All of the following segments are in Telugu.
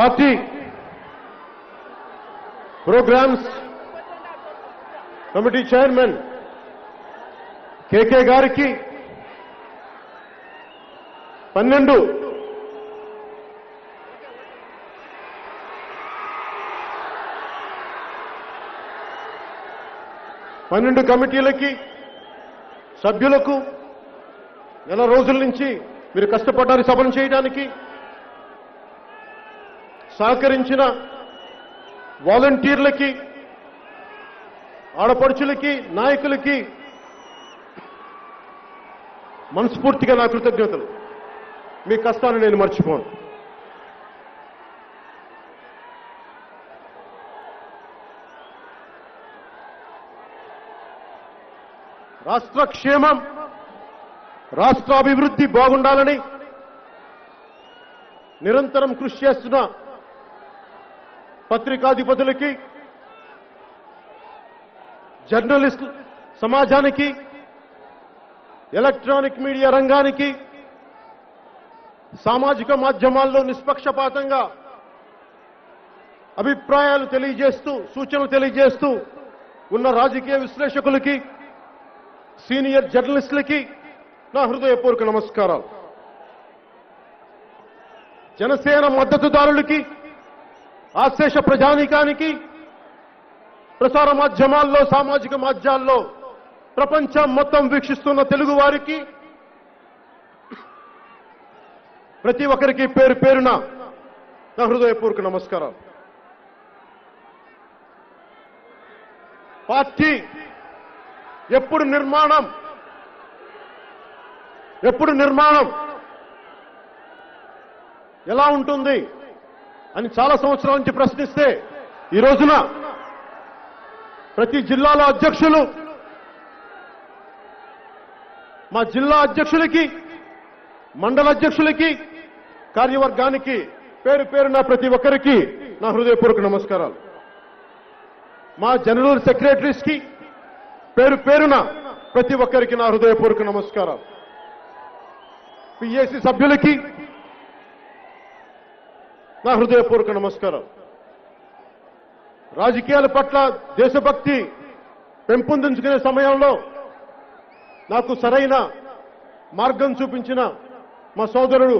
पार्टी प्रोग्राम्स कमिटी चेयरमैन के गारिकी 12 12 కమిటీలకి సభ్యులకు నెల రోజుల నుంచి మీరు కష్టపడ్డారు సభలు చేయడానికి సహకరించిన వాలంటీర్లకి ఆడపడుచులకి నాయకులకి మనస్ఫూర్తిగా నా కృతజ్ఞతలు మీ కష్టాన్ని నేను మర్చిపోను రాష్ట్ర క్షేమం రాష్ట్ర అభివృద్ధి బాగుండాలని నిరంతరం కృషి చేస్తున్న పత్రికాధిపతులకి జర్నలిస్ట్ సమాజానికి ఎలక్ట్రానిక్ మీడియా రంగానికి సామాజిక మాధ్యమాల్లో నిష్పక్షపాతంగా అభిప్రాయాలు తెలియజేస్తూ సూచనలు తెలియజేస్తూ ఉన్న రాజకీయ విశ్లేషకులకి సీనియర్ జర్నలిస్టులకి నా హృదయపూర్వక నమస్కారాలు జనసేన మద్దతుదారులకి ఆశేష ప్రజానీకానికి ప్రసార మాధ్యమాల్లో సామాజిక మాధ్యమాల్లో ప్రపంచం మొత్తం వీక్షిస్తున్న తెలుగు వారికి ప్రతి ఒక్కరికి పేరు పేరున నా హృదయపూర్వక నమస్కారాలు పార్టీ ఎప్పుడు నిర్మాణం ఎలా ఉంటుంది అని చాలా సంవత్సరాల నుంచి ప్రశ్నిస్తే ఈ రోజున ప్రతి జిల్లాలో అధ్యక్షులు మా జిల్లా అధ్యక్షులకి మండల అధ్యక్షులకి కార్యవర్గానికి పేరు పేరున ప్రతి ఒక్కరికి నా హృదయపూర్వక నమస్కారాలు మా జనరల్ సెక్రటరీస్ కి పేరు పేరున ప్రతి ఒక్కరికి నా హృదయపూర్వక నమస్కారాలు పిఏసి సభ్యులకి నా హృదయపూర్వక నమస్కారాలు రాజకీయాల పట్ల దేశభక్తి పెంపొందించుకునే సమయంలో నాకు సరైన మార్గం చూపించిన మా సోదరుడు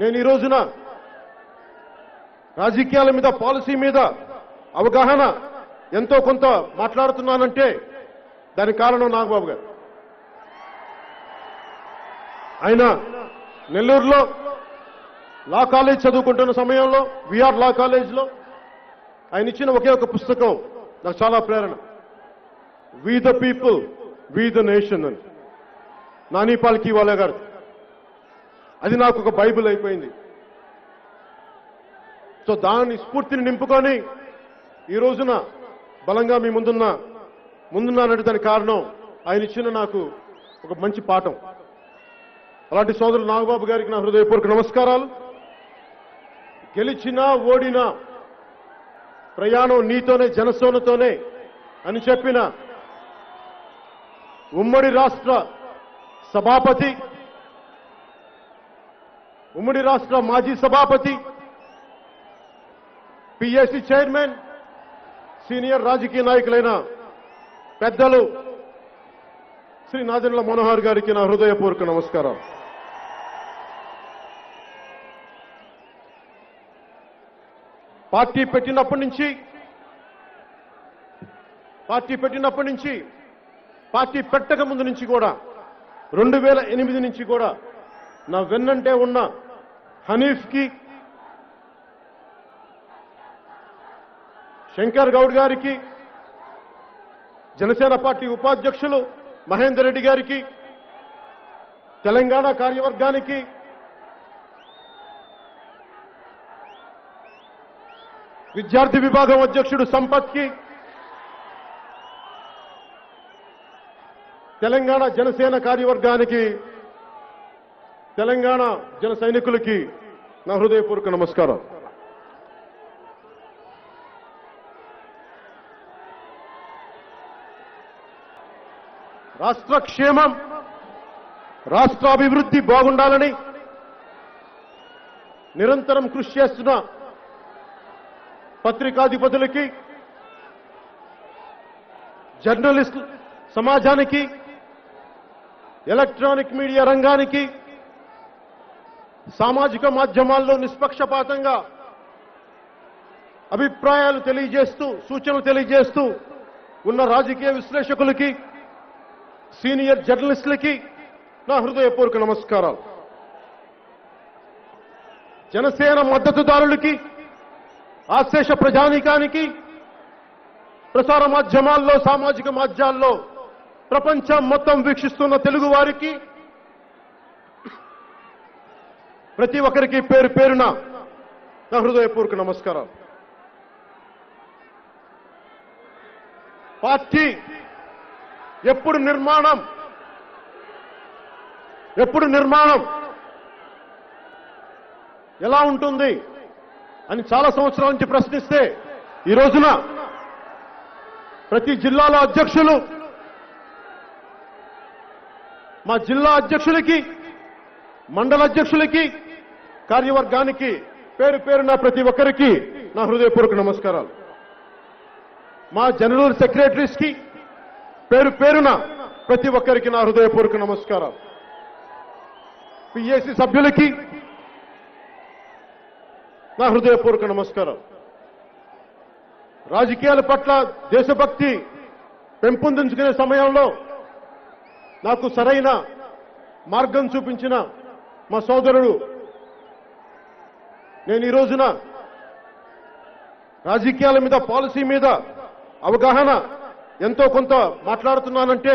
నేను ఈ రోజున రాజకీయాల మీద పాలసీ మీద అవగాహన ఎంతో కొంత మాట్లాడుతున్నానంటే దానికి కారణం నాగబాబు గారు ఆయన నెల్లూరులో లా కాలేజ్ చదువుకుంటున్న సమయంలో విఆర్ లా కాలేజ్లో ఆయన ఇచ్చిన ఒకే ఒక పుస్తకం నాకు చాలా ప్రేరణ we the people we the nation అని నానీపాల్ కీవాలా గారు అది నాకు ఒక బైబిల్ అయిపోయింది సో దాని స్ఫూర్తిని నింపుకొని ఈ రోజున బలంగా మీ ముందున్నానంటే దానికి కారణం ఆయన ఇచ్చిన నాకు ఒక మంచి పాఠం అలాంటి సోదరులు నాగబాబు గారికి నా హృదయపూర్వక నమస్కారాలు గెలిచినా ఓడినా ప్రయాణం నీతోనే జనసేనతోనే అని చెప్పిన ఉమ్మడి రాష్ట్ర సభాపతి ఉమ్మడి రాష్ట్ర మాజీ సభాపతి పిఎస్సి చైర్మన్ సీనియర్ రాజకీయ నాయకులైన పెద్దలు శ్రీ నాదేండల మనోహర్ గారికి నా హృదయపూర్వక నమస్కారం పార్టీ పెట్టినప్పటి నుంచి పార్టీ పెట్టక ముందు నుంచి కూడా 2008 నుంచి కూడా నా వెన్నంటే ఉన్న హనీఫ్కి శంకర్ గౌడ్ గారికి జనసేన పార్టీ ఉపాధ్యక్షులు మహేంద్ర రెడ్డి గారికి తెలంగాణ కార్యవర్గానికి విద్యార్థి విభాగం అధ్యక్షుడు సంపత్కి తెలంగాణ జనసేన కార్యవర్గానికి తెలంగాణ జన సైనికులకి నా హృదయపూర్వక నమస్కారం రాష్ట్ర క్షేమం రాష్ట్ర అభివృద్ధి బాగుండాలని నిరంతరం కృషి చేస్తున్న పత్రికాధిపతులకి జర్నలిస్ట్ సమాజానికి ఎలక్ట్రానిక్ మీడియా రంగానికి సామాజిక మాధ్యమాల్లో నిష్పక్షపాతంగా అభిప్రాయాలు తెలియజేస్తూ సూచనలు తెలియజేస్తూ ఉన్న రాజకీయ విశ్లేషకులకి సీనియర్ జర్నలిస్టులకి నా హృదయపూర్వక నమస్కారాలు। जनसेना మద్దతుదారులకి ఆశేష ప్రజానీకానికి ప్రసార మాధ్యమాల్లో సామాజిక మాధ్యమాల్లో ప్రపంచం మొత్తం వీక్షిస్తున్న తెలుగు వారికి ప్రతి ఒక్కరికి పేరు పేరున నా హృదయపూర్వక నమస్కారాలు। పార్టీ ఎప్పుడు నిర్మాణం ఎలా ఉంటుంది అని చాలా సంవత్సరాల నుంచి ప్రశ్నిస్తే ఈ రోజున ప్రతి జిల్లాలో అధ్యక్షులు మా జిల్లా అధ్యక్షులకి మండల అధ్యక్షులకి కార్యవర్గానికి పేరు పేరున ప్రతి ఒక్కరికి నా హృదయపూర్వక నమస్కారాలు। మా జనరల్ సెక్రటరీస్ కి పేరు పేరున ప్రతి ఒక్కరికి నా హృదయపూర్వక నమస్కారాలు। పిఏసి సభ్యులకి నా హృదయపూర్వక నమస్కారం। రాజకీయాల పట్ల దేశభక్తి పెంపొందించుకునే సమయంలో నాకు సరైన మార్గం చూపించిన మా సోదరుడు, నేను ఈ రోజున రాజకీయాల మీద పాలసీ మీద అవగాహన ఎంతో కొంత మాట్లాడుతున్నానంటే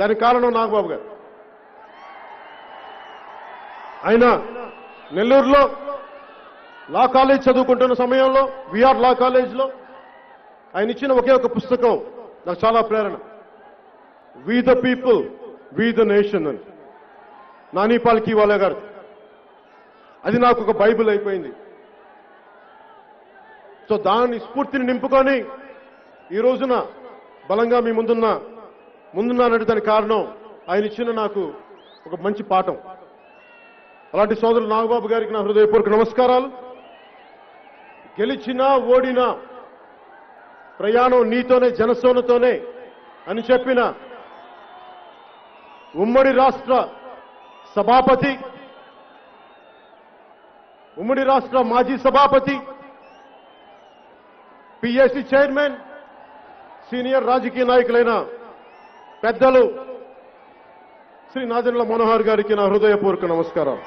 దానికి కారణం నాగబాబు గారు। ఆయన నెల్లూరులో లా కాలేజ్ చదువుకుంటున్న సమయంలో విఆర్ లా కాలేజ్లో ఆయన ఇచ్చిన ఒకే ఒక పుస్తకం నాకు చాలా ప్రేరణ, we the people we the nation అని, నానీపాల్కి వాళ్ళ గారు। అది నాకు ఒక బైబిల్ అయిపోయింది। సో దాని స్ఫూర్తిని నింపుకొని ఈ రోజున బలంగా మీ ముందున్నానంటే దానికి కారణం ఆయన ఇచ్చిన నాకు ఒక మంచి పాఠం। అలాంటి సోదరులు నాగబాబు గారికి నా హృదయపూర్వక నమస్కారాలు। గెలిచినా ఓడినా ప్రయాణం నీతోనే జనసేనతోనే అని చెప్పిన ఉమ్మడి రాష్ట్ర మాజీ సభాపతి, పిఎసి చైర్మన్, సీనియర్ రాజకీయ నాయకులైన పెద్దలు శ్రీ నాదేండల మనోహర్ గారికి నా హృదయపూర్వక నమస్కారాలు।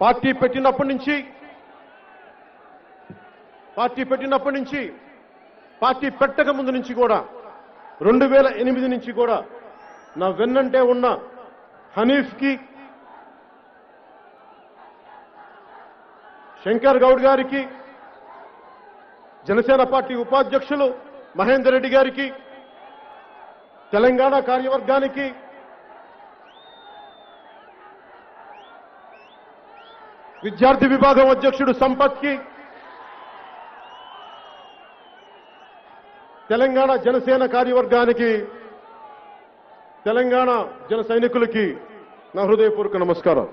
పార్టీ పెట్టినప్పటి నుంచి పార్టీ పెట్టక ముందు నుంచి కూడా 2008 నుంచి కూడా నా వెన్నంటే ఉన్న హనీఫ్కి, శంకర్ గౌడ్ గారికి, జనసేన పార్టీ ఉపాధ్యక్షులు మహేంద్ర రెడ్డి గారికి, తెలంగాణ కార్యవర్గానికి, విద్యార్థి విభాగం అధ్యక్షుడు సంపత్కి, తెలంగాణ జనసేన కార్యవర్గానికి, తెలంగాణ జన సైనికులకి నా హృదయపూర్వక నమస్కారం।